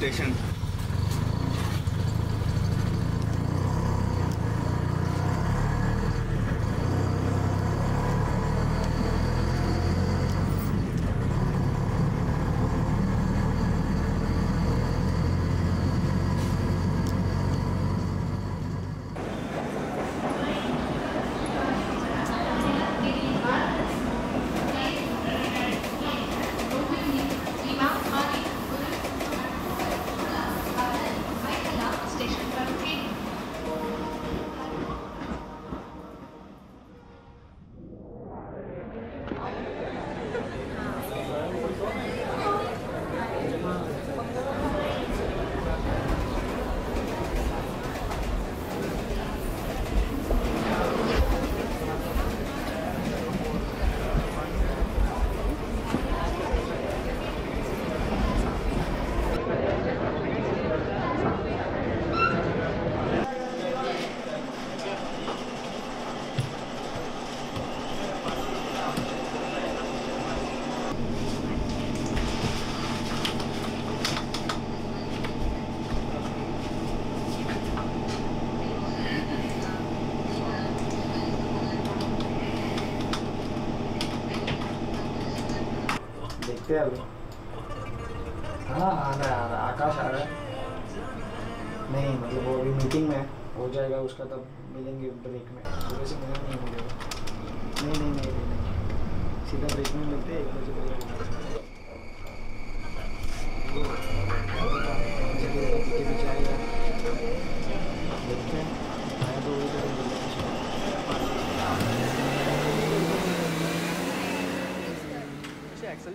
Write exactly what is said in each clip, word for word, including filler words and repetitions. Station हाँ आ रहा है आ रहा है आकाश आ रहा है नहीं मतलब वो अभी मीटिंग में हो जाएगा उसका तब मिलेंगे ब्रेक में सुबह से मिलना नहीं हो जाएगा नहीं नहीं नहीं नहीं सीधा ब्रेक में मिलते हैं एक बजे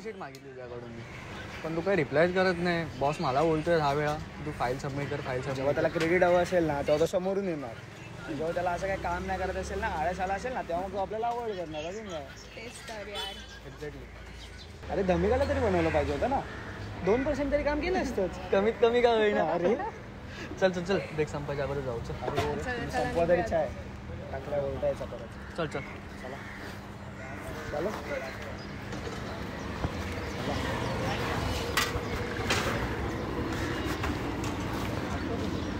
शीट मागितली तुझ्याकडून मी पण तू काही रिप्लायच करत नाही बॉस मला बोलतोय दहा वेळा तू फाईल सबमिट कर फाईल सबमिट जेव्हा त्याला क्रेडिट हवं असेल ना तेव्हा तो समोरून येणार जेव्हा त्याला असं काही काम नाही करत असेल ना आळस आला असेल ना तेव्हा तो आपल्याला अवॉइड करणार अजून टेस्ट कर यार एक्झॅक्टली अरे धमिकाला तरी बनवलं पाहिजे होतं ना दोन पर्सेंट तरी काम केलं असतं कमीत कमी का होईना अरे चल चल चल ब्रेक संपायच्या बरोबर जाऊ चल संपवा तरी चाय टाकला उलटायचा परत चल चल चला चलो Thank you.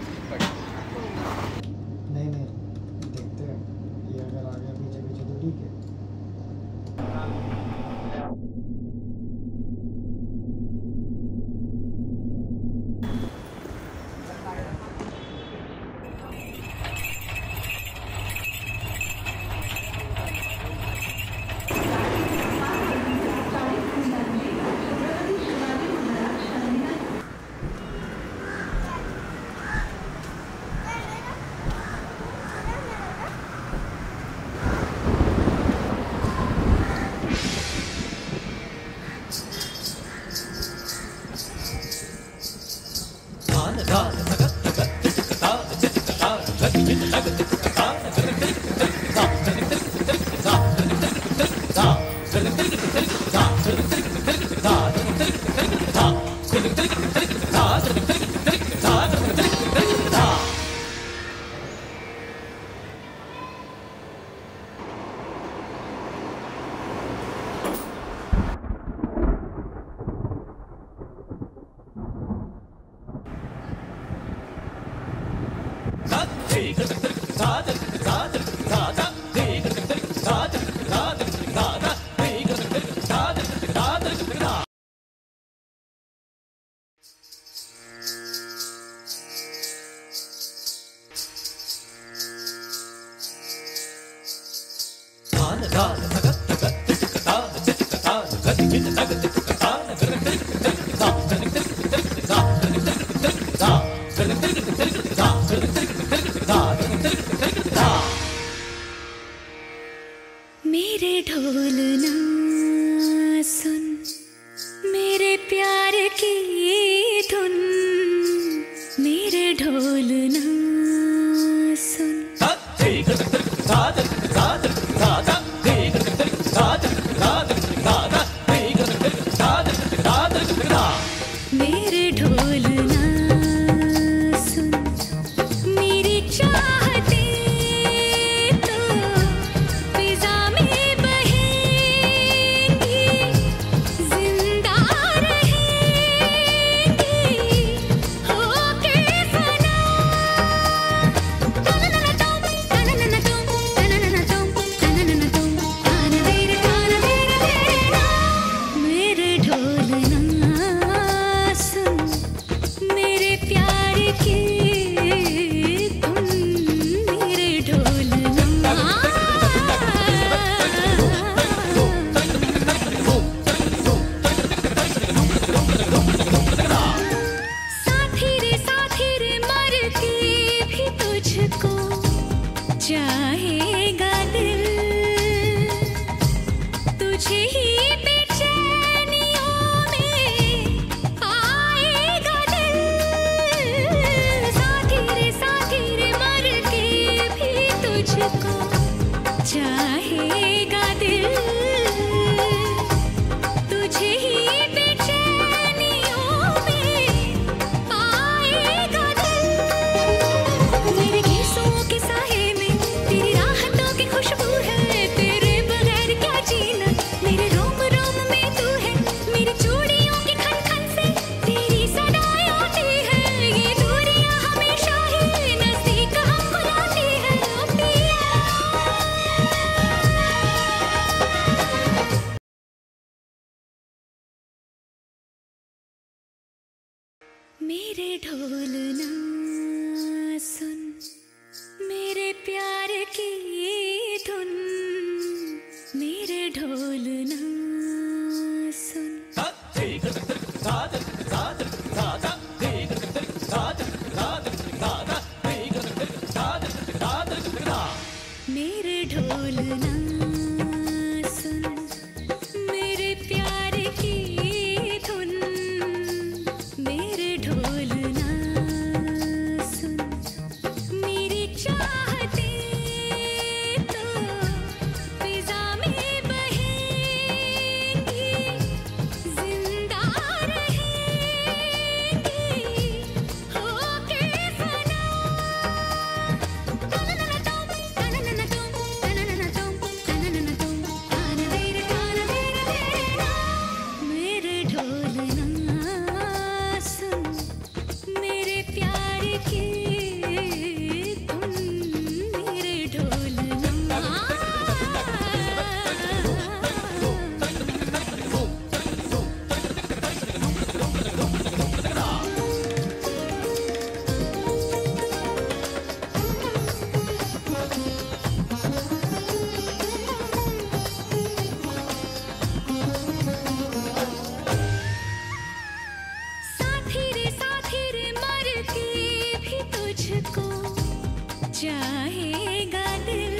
चाहेगा दिल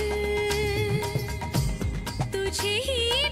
तुझे ही।